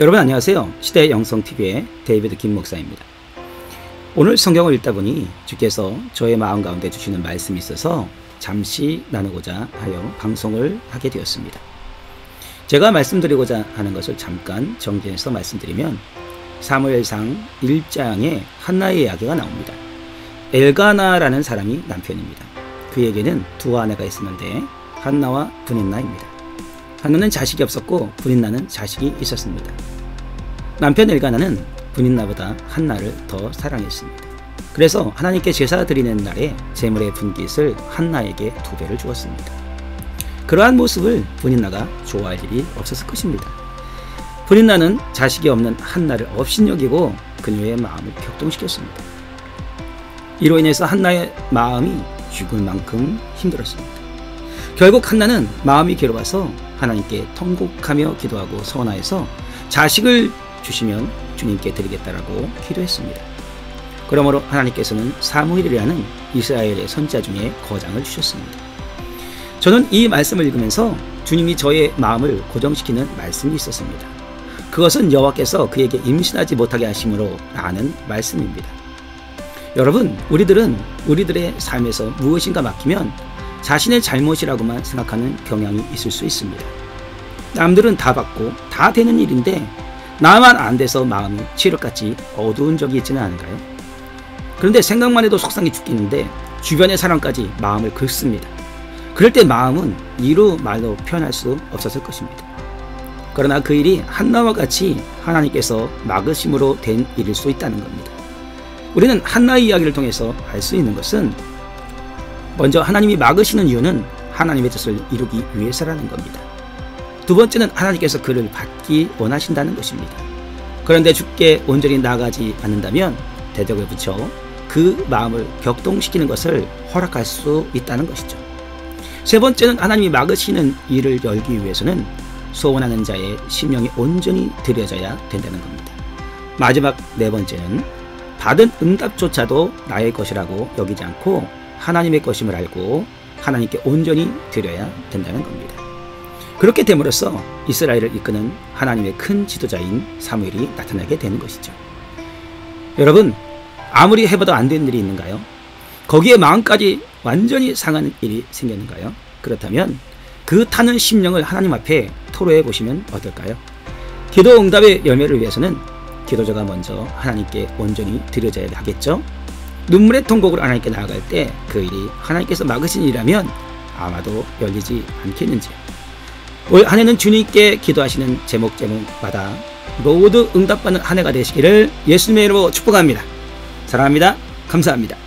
여러분 안녕하세요. 시대의 영성TV의 데이비드 김 목사입니다. 오늘 성경을 읽다 보니 주께서 저의 마음 가운데 주시는 말씀이 있어서 잠시 나누고자 하여 방송을 하게 되었습니다. 제가 말씀드리고자 하는 것을 잠깐 정리해서 말씀드리면 사무엘상 1장에 한나의 이야기가 나옵니다. 엘가나라는 사람이 남편입니다. 그에게는 두 아내가 있었는데 한나와 브닌나입니다. 한나는 자식이 없었고 브닌나는 자식이 있었습니다. 남편 엘가나는 브닌나보다 한나를 더 사랑했습니다. 그래서 하나님께 제사 드리는 날에 제물의 분깃을 한나에게 2배를 주었습니다. 그러한 모습을 브닌나가 좋아할 일이 없었을 것입니다. 브닌나는 자식이 없는 한나를 업신여기고 그녀의 마음을 격동시켰습니다. 이로 인해서 한나의 마음이 죽을 만큼 힘들었습니다. 결국 한나는 마음이 괴로워서 하나님께 통곡하며 기도하고 서원하여서 자식을 주시면 주님께 드리겠다라고 기도했습니다. 그러므로 하나님께서는 사무엘이라는 이스라엘의 선지자 중에 거장을 주셨습니다. 저는 이 말씀을 읽으면서 주님이 저의 마음을 고정시키는 말씀이 있었습니다. 그것은 여호와께서 그에게 임신하지 못하게 하심으로 라는 말씀입니다. 여러분, 우리들은 우리들의 삶에서 무엇인가 막히면 자신의 잘못이라고만 생각하는 경향이 있을 수 있습니다. 남들은 다 받고 다 되는 일인데 나만 안 돼서 마음이 칠흑같이 어두운 적이 있지는 않을까요? 그런데 생각만 해도 속상해 죽겠는데 주변의 사람까지 마음을 긁습니다. 그럴 때 마음은 이루 말로 표현할 수 없었을 것입니다. 그러나 그 일이 한나와 같이 하나님께서 막으심으로 된 일일 수 있다는 겁니다. 우리는 한나의 이야기를 통해서 알 수 있는 것은 먼저 하나님이 막으시는 이유는 하나님의 뜻을 이루기 위해서라는 겁니다. 두 번째는 하나님께서 그를 받기 원하신다는 것입니다. 그런데 주께 온전히 나아가지 않는다면 대적을 붙여 그 마음을 격동시키는 것을 허락할 수 있다는 것이죠. 세 번째는 하나님이 막으시는 일을 열기 위해서는 소원하는 자의 심령이 온전히 드려져야 된다는 겁니다. 마지막 네 번째는 받은 응답조차도 나의 것이라고 여기지 않고 하나님의 것임을 알고 하나님께 온전히 드려야 된다는 겁니다. 그렇게 됨으로써 이스라엘을 이끄는 하나님의 큰 지도자인 사무엘이 나타나게 되는 것이죠. 여러분, 아무리 해봐도 안 되는 일이 있는가요? 거기에 마음까지 완전히 상하는 일이 생겼는가요? 그렇다면 그 타는 심령을 하나님 앞에 토로해 보시면 어떨까요? 기도 응답의 열매를 위해서는 기도자가 먼저 하나님께 온전히 드려져야 하겠죠? 눈물의 통곡을 하나님께 나아갈 때 그 일이 하나님께서 막으신 일이라면 아마도 열리지 않겠는지. 올 한 해는 주님께 기도하시는 제목마다 모두 응답받는 한 해가 되시기를 예수님의 이름으로 축복합니다. 사랑합니다. 감사합니다.